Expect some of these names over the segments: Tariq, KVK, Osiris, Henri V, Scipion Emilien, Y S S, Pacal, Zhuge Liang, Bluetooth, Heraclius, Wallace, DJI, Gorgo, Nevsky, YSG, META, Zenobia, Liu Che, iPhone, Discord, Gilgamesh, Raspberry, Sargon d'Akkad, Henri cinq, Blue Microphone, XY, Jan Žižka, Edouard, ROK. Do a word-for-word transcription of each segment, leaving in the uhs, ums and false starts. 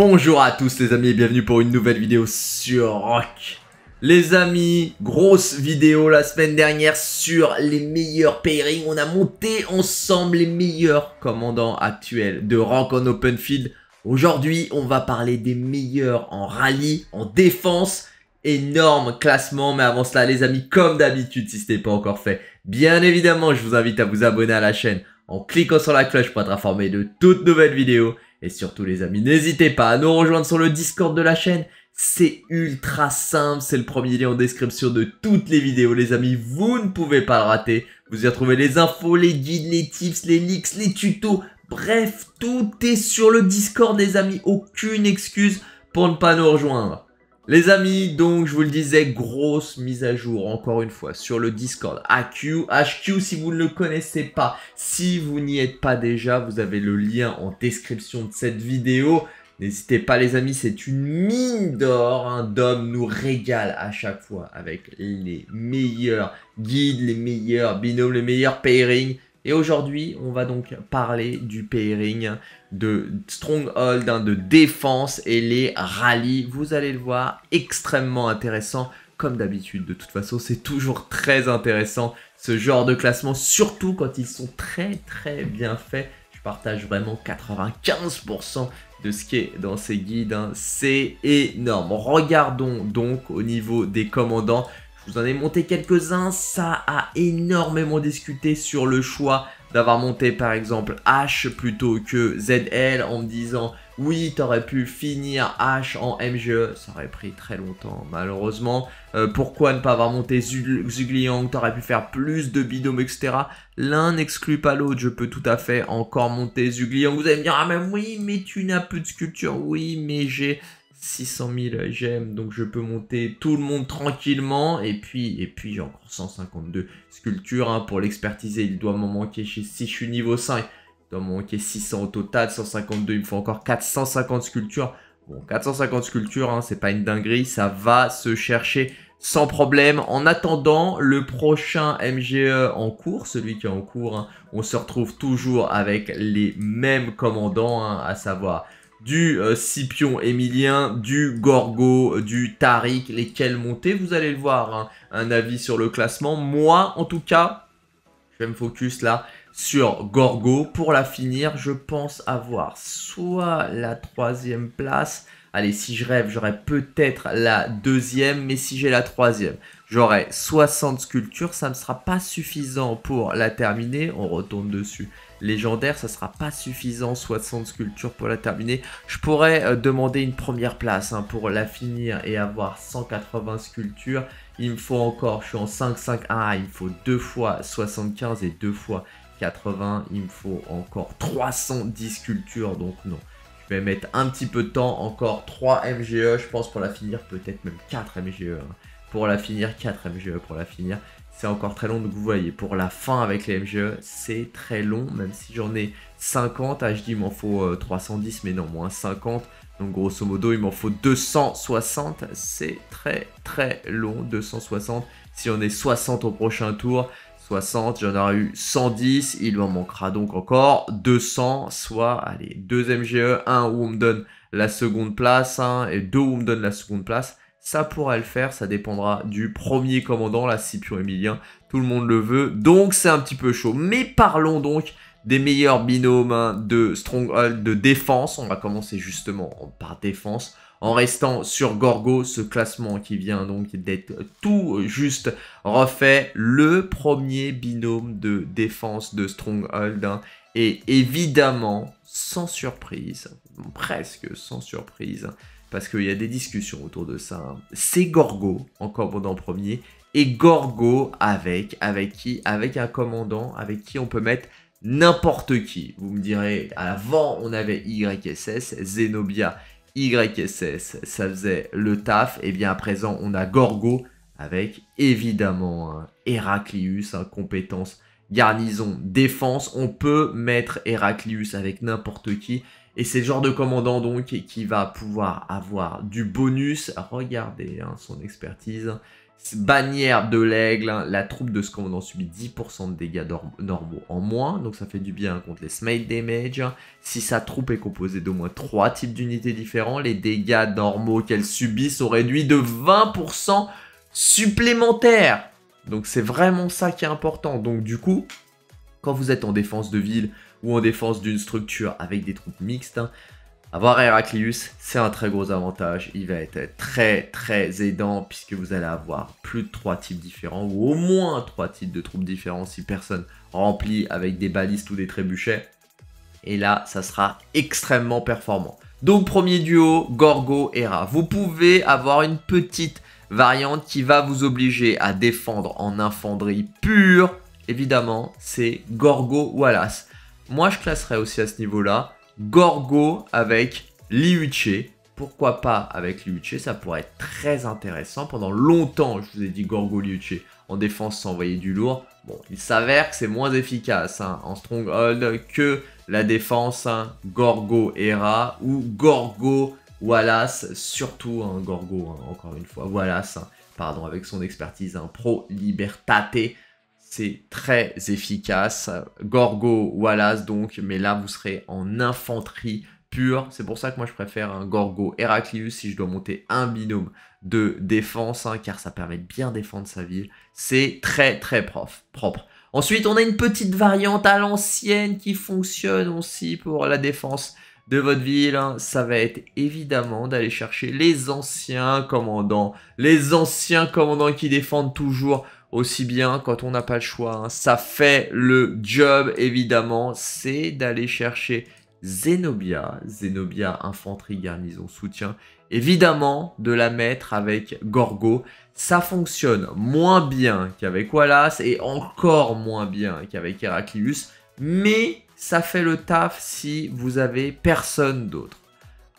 Bonjour à tous les amis et bienvenue pour une nouvelle vidéo sur R O K. Les amis, grosse vidéo la semaine dernière sur les meilleurs pairings. On a monté ensemble les meilleurs commandants actuels de R O K en open field. Aujourd'hui, on va parler des meilleurs en rallye, en défense. Énorme classement, mais avant cela les amis, comme d'habitude, si ce n'est pas encore fait, bien évidemment je vous invite à vous abonner à la chaîne en cliquant sur la cloche pour être informé de toutes nouvelles vidéos. Et surtout les amis, n'hésitez pas à nous rejoindre sur le Discord de la chaîne. C'est ultra simple, c'est le premier lien en description de toutes les vidéos les amis, vous ne pouvez pas le rater. Vous y retrouvez les infos, les guides, les tips, les leaks, les tutos, bref, tout est sur le Discord les amis, aucune excuse pour ne pas nous rejoindre. Les amis, donc je vous le disais, grosse mise à jour encore une fois sur le Discord A Q, H Q si vous ne le connaissez pas. Si vous n'y êtes pas déjà, vous avez le lien en description de cette vidéo. N'hésitez pas les amis, c'est une mine d'or, hein. Dom nous régale à chaque fois avec les meilleurs guides, les meilleurs binômes, les meilleurs pairings. Et aujourd'hui, on va donc parler du pairing de Stronghold, hein, de défense et les rallyes. Vous allez le voir, extrêmement intéressant, comme d'habitude. De toute façon, c'est toujours très intéressant ce genre de classement, surtout quand ils sont très très bien faits. Je partage vraiment quatre-vingt-quinze pour cent de ce qui est dans ces guides, hein. C'est énorme. Regardons donc au niveau des commandants. Je vous en ai monté quelques-uns, ça a énormément discuté sur le choix d'avoir monté par exemple H plutôt que Z L en me disant oui t'aurais pu finir H en M G E, ça aurait pris très longtemps malheureusement. Euh, pourquoi ne pas avoir monté Zhuge Liang, t'aurais pu faire plus de binômes et cetera. L'un n'exclut pas l'autre, je peux tout à fait encore monter Zhuge Liang. Vous allez me dire ah mais oui mais tu n'as plus de sculpture, oui mais j'ai six cent mille gemmes, donc je peux monter tout le monde tranquillement. Et puis, et puis j'ai encore cent cinquante-deux sculptures, hein, pour l'expertiser. Il doit m'en manquer, si je suis niveau cinq, il doit m'en manquer six cents au total, cent cinquante-deux, il me faut encore quatre cent cinquante sculptures. Bon, quatre cent cinquante sculptures, hein, c'est pas une dinguerie, ça va se chercher sans problème. En attendant, le prochain M G E en cours, celui qui est en cours, hein, on se retrouve toujours avec les mêmes commandants, hein, à savoir du euh, Scipion Emilien, du Gorgo, du Tariq, lesquels montés, vous allez le voir, hein, un avis sur le classement. Moi, en tout cas, je vais me focus là sur Gorgo. Pour la finir, je pense avoir soit la troisième place, allez, si je rêve, j'aurais peut-être la deuxième, mais si j'ai la troisième, j'aurai soixante sculptures, ça ne sera pas suffisant pour la terminer, on retourne dessus. Légendaire, ça sera pas suffisant, soixante sculptures pour la terminer. Je pourrais euh, demander une première place, hein, pour la finir et avoir cent quatre-vingts sculptures. Il me faut encore, je suis en cinq cinq un, ah, il me faut deux fois soixante-quinze et deux fois quatre-vingts. Il me faut encore trois cent dix sculptures, donc non. Je vais mettre un petit peu de temps, encore trois M G E, je pense, pour la finir, peut-être même quatre M G E. Hein. Pour la finir, quatre M G E pour la finir. C'est encore très long, donc vous voyez, pour la fin avec les M G E, c'est très long, même si j'en ai cinquante, ah, je dis il m'en faut euh, trois cent dix, mais non, moins cinquante, donc grosso modo, il m'en faut deux cent soixante, c'est très très long, deux cent soixante, si on est soixante au prochain tour, soixante, j'en aurai eu cent dix, il m'en manquera donc encore deux cents, soit, allez, deux M G E, un où on me donne la seconde place, hein, et deux où on me donne la seconde place. Ça pourra le faire, ça dépendra du premier commandant, la Scipion Emilien, tout le monde le veut, donc c'est un petit peu chaud. Mais parlons donc des meilleurs binômes, hein, de Stronghold, de défense. On va commencer justement par défense, en restant sur Gorgo, ce classement qui vient donc d'être tout juste refait. Le premier binôme de défense de Stronghold, hein, est évidemment, sans surprise, presque sans surprise, parce qu'il y a des discussions autour de ça, hein, c'est Gorgo, encore bon en premier, et Gorgo avec, avec qui? Avec un commandant, avec qui on peut mettre n'importe qui. Vous me direz, avant on avait Y S S, Zenobia, Y S S, ça faisait le taf, et bien à présent on a Gorgo, avec évidemment, hein, Heraclius, hein, compétence, garnison, défense. On peut mettre Heraclius avec n'importe qui, et c'est le genre de commandant donc qui va pouvoir avoir du bonus. Regardez, hein, son expertise. Bannière de l'aigle, hein. La troupe de Scandinavie subit dix pour cent de dégâts normaux en moins, donc ça fait du bien contre les smite damage. Si sa troupe est composée d'au moins trois types d'unités différents, les dégâts normaux qu'elle subit sont réduits de vingt pour cent supplémentaires. Donc c'est vraiment ça qui est important. Donc du coup, quand vous êtes en défense de ville ou en défense d'une structure avec des troupes mixtes, hein, avoir Heraclius, c'est un très gros avantage. Il va être très très aidant puisque vous allez avoir plus de trois types différents ou au moins trois types de troupes différents si personne remplit avec des balistes ou des trébuchets. Et là, ça sera extrêmement performant. Donc premier duo, Gorgo et Hera. Vous pouvez avoir une petite variante qui va vous obliger à défendre en infanterie pure. Évidemment, c'est Gorgo Wallace. Moi, je classerais aussi à ce niveau-là Gorgo avec Liu Che. Pourquoi pas avec Liu Che? Ça pourrait être très intéressant. Pendant longtemps, je vous ai dit Gorgo Liu Che en défense s'envoyer du lourd. Bon, il s'avère que c'est moins efficace hein, en stronghold que la défense hein, Gorgo Hera ou Gorgo Wallace. Surtout hein, Gorgo, hein, encore une fois, Wallace, hein, pardon, avec son expertise hein, pro libertate. C'est très efficace, Gorgo Wallace donc, mais là vous serez en infanterie pure. C'est pour ça que moi je préfère un Gorgo Heraclius si je dois monter un binôme de défense, hein, car ça permet de bien défendre sa ville. C'est très très prof, propre. Ensuite on a une petite variante à l'ancienne qui fonctionne aussi pour la défense de votre ville, hein. Ça va être évidemment d'aller chercher les anciens commandants, les anciens commandants qui défendent toujours aussi bien quand on n'a pas le choix, hein. Ça fait le job évidemment, c'est d'aller chercher Zenobia, Zenobia infanterie, garnison, soutien, évidemment de la mettre avec Gorgo. Ça fonctionne moins bien qu'avec Wallace et encore moins bien qu'avec Heraclius, mais ça fait le taf si vous avez personne d'autre.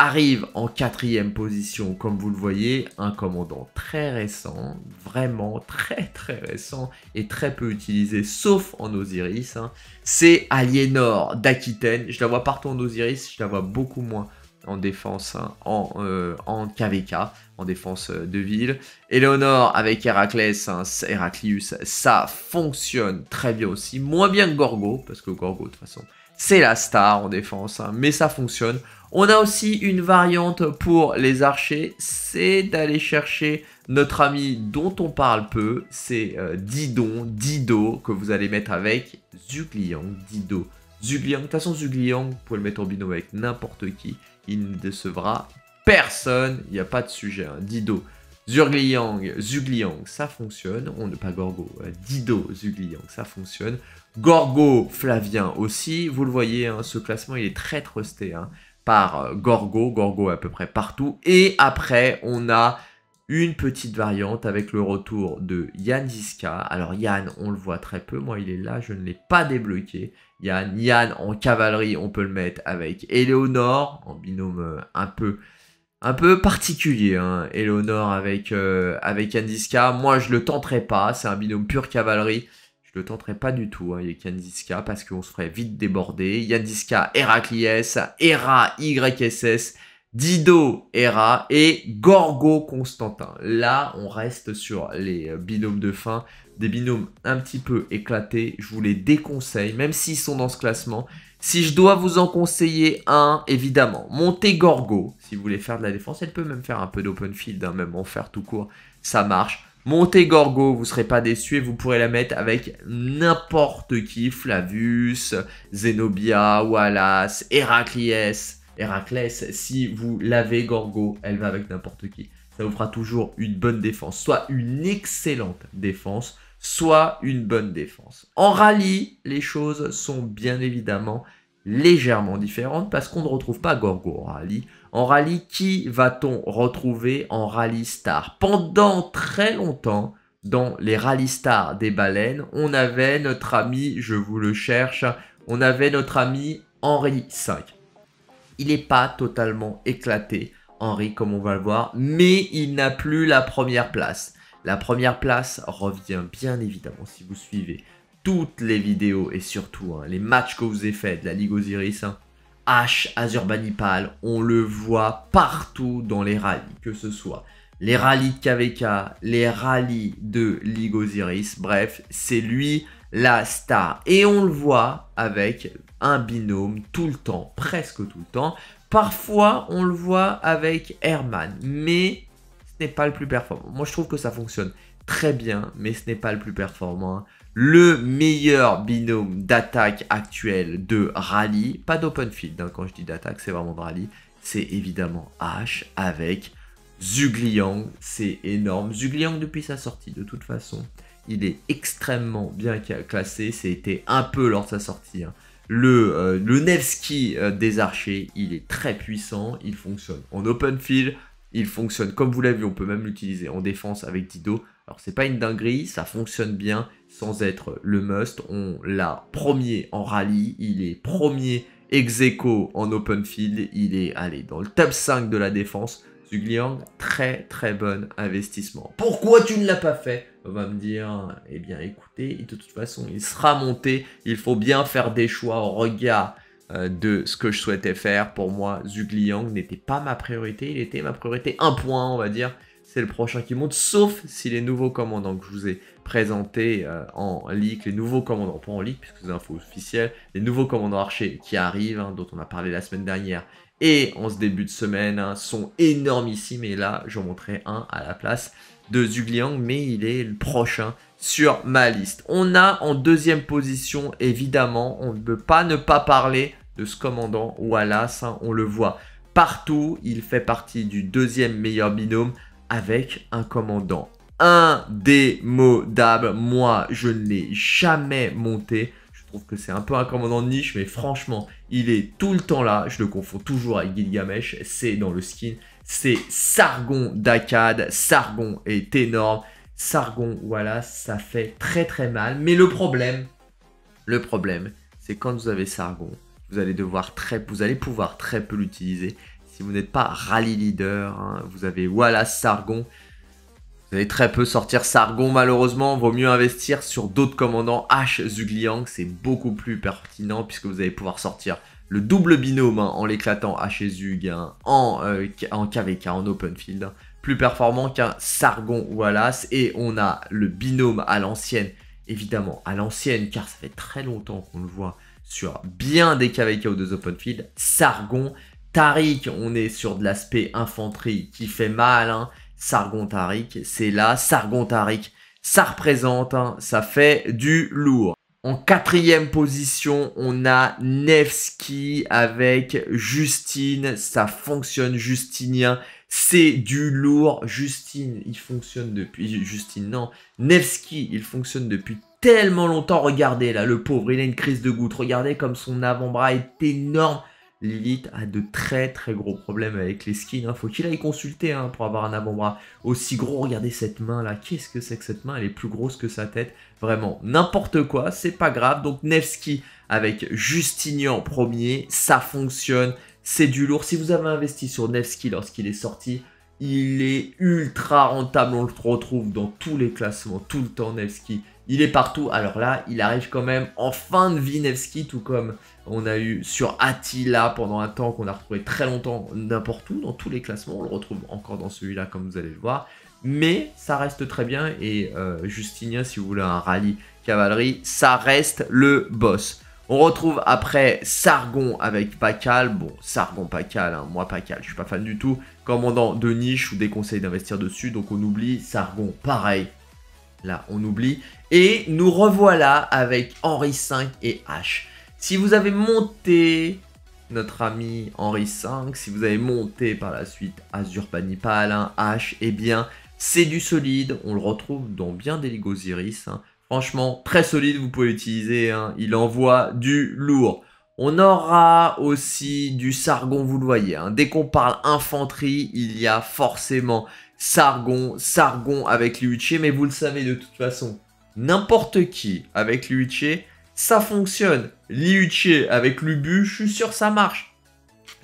Arrive en quatrième position, comme vous le voyez, un commandant très récent, vraiment très très récent et très peu utilisé, sauf en Osiris. Hein. C'est Aliénor d'Aquitaine. Je la vois partout en Osiris, je la vois beaucoup moins en défense, hein, en, euh, en K V K, en défense de ville. Eleonore avec Héraclès, hein, Heraclius, ça fonctionne très bien aussi, moins bien que Gorgo, parce que Gorgo de toute façon... c'est la star en défense, hein, mais ça fonctionne. On a aussi une variante pour les archers, c'est d'aller chercher notre ami dont on parle peu, c'est euh, Didon, Dido, que vous allez mettre avec Zhuge Liang, Dido, Zhuge Liang. De toute façon, Zhuge Liang, vous pouvez le mettre en binôme avec n'importe qui, il ne décevra personne, il n'y a pas de sujet, hein. Dido, Zhuge Liang, Zhuge Liang, ça fonctionne. On ne pas Gorgo, euh, Dido, Zhuge Liang, ça fonctionne. Gorgo Flavien aussi, vous le voyez, hein, ce classement il est très trusté hein, par Gorgo, Gorgo à peu près partout. Et après on a une petite variante avec le retour de Jan Žižka. Alors Yann on le voit très peu, moi il est là, je ne l'ai pas débloqué. Yann, Yann en cavalerie on peut le mettre avec Éléonore, en binôme un peu... un peu particulier, hein, Eleonore avec, euh, avec Jan Žižka. Moi, je le tenterai pas. C'est un binôme pure cavalerie. Je le tenterai pas du tout, hein, avec Jan Žižka, parce qu'on se ferait vite déborder. Jan Žižka, Heraclius, Hera, Y S S, Dido, Hera et Gorgo, Constantin. Là, on reste sur les binômes de fin. Des binômes un petit peu éclatés. Je vous les déconseille, même s'ils sont dans ce classement. Si je dois vous en conseiller un, évidemment, montez Gorgo, si vous voulez faire de la défense, elle peut même faire un peu d'open field, hein, même en faire tout court, ça marche. Montez Gorgo, vous ne serez pas déçus et vous pourrez la mettre avec n'importe qui, Flavius, Zenobia, Wallace, Héracliès, Héraclès, si vous l'avez Gorgo, elle va avec n'importe qui. Ça vous fera toujours une bonne défense, soit une excellente défense, soit une bonne défense. En rallye, les choses sont bien évidemment légèrement différentes parce qu'on ne retrouve pas Gorgo en rallye. En rallye, qui va-t-on retrouver en rallye star? Pendant très longtemps, dans les rallye stars des baleines, on avait notre ami, je vous le cherche, on avait notre ami Henri cinq. Il n'est pas totalement éclaté, Henri, comme on va le voir, mais il n'a plus la première place. La première place revient bien évidemment si vous suivez toutes les vidéos et surtout hein, les matchs que vous avez faits de la Ligue Osiris. Hein, H, Ashurbanipal, on le voit partout dans les rallyes, que ce soit les rallyes de K V K, les rallyes de Ligue Osiris, bref, c'est lui la star. Et on le voit avec un binôme tout le temps, presque tout le temps. Parfois, on le voit avec Herman, mais ce n'est pas le plus performant. Moi, je trouve que ça fonctionne très bien, mais ce n'est pas le plus performant. Le meilleur binôme d'attaque actuel de rallye, pas d'open field, hein, quand je dis d'attaque, c'est vraiment de rallye, c'est évidemment H avec Zhuge Liang, c'est énorme. Zhuge Liang, depuis sa sortie, de toute façon, il est extrêmement bien classé. C'était un peu lors de sa sortie, hein. Le, euh, le Nevsky euh, des archers, il est très puissant, il fonctionne en open field, il fonctionne comme vous l'avez vu, on peut même l'utiliser en défense avec Dido. Alors c'est pas une dinguerie, ça fonctionne bien sans être le must. On l'a premier en rallye, il est premier ex aequo en open field, il est allé dans le top cinq de la défense. Zhuge Liang, très très bon investissement. Pourquoi tu ne l'as pas fait? On va me dire, eh bien écoutez, de toute façon, il sera monté. Il faut bien faire des choix au regard euh, de ce que je souhaitais faire. Pour moi, Zhuge Liang n'était pas ma priorité. Il était ma priorité un point, on va dire. C'est le prochain qui monte, sauf si les nouveaux commandants que je vous ai présentés euh, en leak, les nouveaux commandants, pas en leak, puisque c'est info officielle, les nouveaux commandants archers qui arrivent, hein, dont on a parlé la semaine dernière, et en ce début de semaine, hein, sont énormissimes. Et là, j'en montrerai un à la place de Zhuge Liang, mais il est le prochain sur ma liste. On a en deuxième position, évidemment, on ne peut pas ne pas parler de ce commandant Wallace, hein, on le voit partout. Il fait partie du deuxième meilleur binôme avec un commandant indémodable. Moi, je ne l'ai jamais monté. Je trouve que c'est un peu un commandant de niche, mais franchement, il est tout le temps là. Je le confonds toujours avec Gilgamesh, c'est dans le skin. C'est Sargon d'Akkad. Sargon est énorme. Sargon, voilà, ça fait très très mal. Mais le problème, le problème, c'est quand vous avez Sargon, vous allez devoir très, vous allez pouvoir très peu l'utiliser. Si vous n'êtes pas rallye leader, hein, vous avez Wallace, Sargon. Vous allez très peu sortir Sargon, malheureusement. Vaut mieux investir sur d'autres commandants. H, Zhuge Liang, c'est beaucoup plus pertinent puisque vous allez pouvoir sortir le double binôme, hein, en l'éclatant H et Zug, hein, en, euh, en K V K, en open field. Hein, plus performant qu'un Sargon Wallace. Et on a le binôme à l'ancienne, évidemment à l'ancienne, car ça fait très longtemps qu'on le voit sur bien des K V K ou des open field. Sargon, Tariq, on est sur de l'aspect infanterie qui fait mal, hein. Sargon Tariq, c'est là, Sargon Tariq, ça représente, hein, ça fait du lourd. En quatrième position, on a Nevsky avec Justine, ça fonctionne, Justinien, c'est du lourd. Justine, il fonctionne depuis, Justine non, Nevsky, il fonctionne depuis tellement longtemps. Regardez là, le pauvre, il a une crise de goutte, regardez comme son avant-bras est énorme. Lilith a de très très gros problèmes avec les skins, hein. Faut qu'il aille consulter, hein, pour avoir un avant-bras aussi gros. Regardez cette main là, qu'est-ce que c'est que cette main? Elle est plus grosse que sa tête, vraiment n'importe quoi, c'est pas grave. Donc Nevsky avec Justinien en premier, ça fonctionne, c'est du lourd. Si vous avez investi sur Nevsky lorsqu'il est sorti, il est ultra rentable, on le retrouve dans tous les classements, tout le temps Nevsky. Il est partout. Alors là, il arrive quand même en fin de vie, Nevsky, tout comme on a eu sur Attila pendant un temps qu'on a retrouvé très longtemps n'importe où, dans tous les classements. On le retrouve encore dans celui-là, comme vous allez le voir. Mais ça reste très bien. Et euh, Justinien, si vous voulez un rallye cavalerie, ça reste le boss. On retrouve après Sargon avec Pacal. Bon, Sargon, Pacal, hein, moi Pacal, je suis pas fan du tout. Commandant de niche, je vous déconseille d'investir dessus, donc on oublie. Sargon, pareil. Là, on oublie. Et nous revoilà avec Henri cinq et H. Si vous avez monté notre ami Henri cinq, si vous avez monté par la suite Ashurbanipal, hein, H, eh bien, c'est du solide. On le retrouve dans bien des Ligues Osiris, hein. Franchement, très solide, vous pouvez l'utiliser, hein. Il envoie du lourd. On aura aussi du Sargon, vous le voyez, hein. Dès qu'on parle infanterie, il y a forcément Sargon, Sargon avec Liu Che, mais vous le savez de toute façon, n'importe qui avec Liu Che, ça fonctionne. Liu Che avec Lubu, je suis sûr ça marche.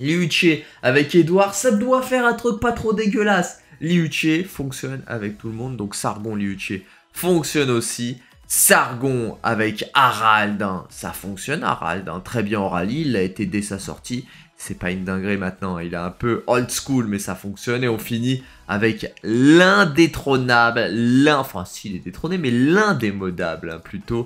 Liu Che avec Edouard, ça doit faire un truc pas trop dégueulasse. Liu Che fonctionne avec tout le monde, donc Sargon, Liu Che fonctionne aussi. Sargon avec Harald, hein, ça fonctionne Harald, hein, très bien en rallye, il a été dès sa sortie. c'est pas une dinguerie maintenant. Il est un peu old school, mais ça fonctionne. Et on finit avec l'indétrônable, l'un, enfin s'il est détrôné, mais l'indémodable hein, plutôt,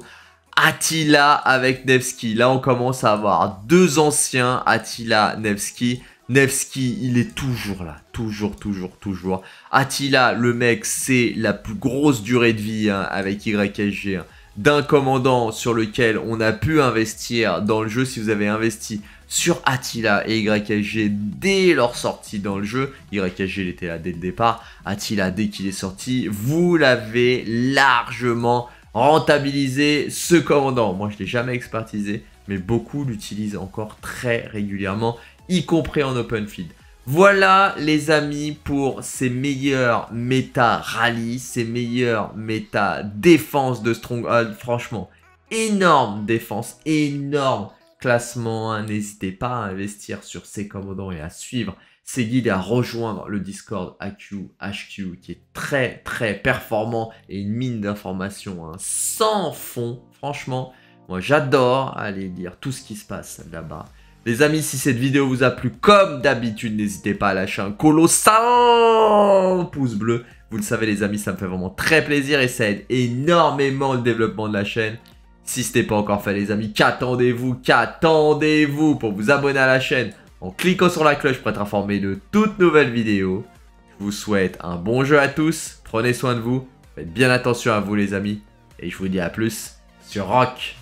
Attila avec Nevsky. Là, on commence à avoir deux anciens, Attila, Nevsky. Nevsky, il est toujours là, toujours, toujours, toujours. Attila, le mec, c'est la plus grosse durée de vie hein, avec Y S G, hein, d'un commandant sur lequel on a pu investir dans le jeu. Si vous avez investi sur Attila et Y S G dès leur sortie dans le jeu, Y S G il était là dès le départ, Attila dès qu'il est sorti, vous l'avez largement rentabilisé ce commandant. Moi, je ne l'ai jamais expertisé, mais beaucoup l'utilisent encore très régulièrement, y compris en open field. Voilà les amis pour ces meilleurs méta rallye, ces meilleurs méta défense de Stronghold. Franchement, énorme défense, énorme classement. N'hésitez pas à investir sur ces commandants et à suivre ces guides et à rejoindre le Discord A Q H Q qui est très très performant et une mine d'informations hein, sans fond. Franchement, moi j'adore aller lire tout ce qui se passe là-bas. Les amis, si cette vidéo vous a plu, comme d'habitude, n'hésitez pas à lâcher un colossal pouce bleu. Vous le savez les amis, ça me fait vraiment très plaisir et ça aide énormément le développement de la chaîne. Si ce n'est pas encore fait les amis, qu'attendez-vous, qu'attendez-vous pour vous abonner à la chaîne en cliquant sur la cloche pour être informé de toutes nouvelles vidéos. Je vous souhaite un bon jeu à tous, prenez soin de vous, faites bien attention à vous les amis. Et je vous dis à plus sur R O K.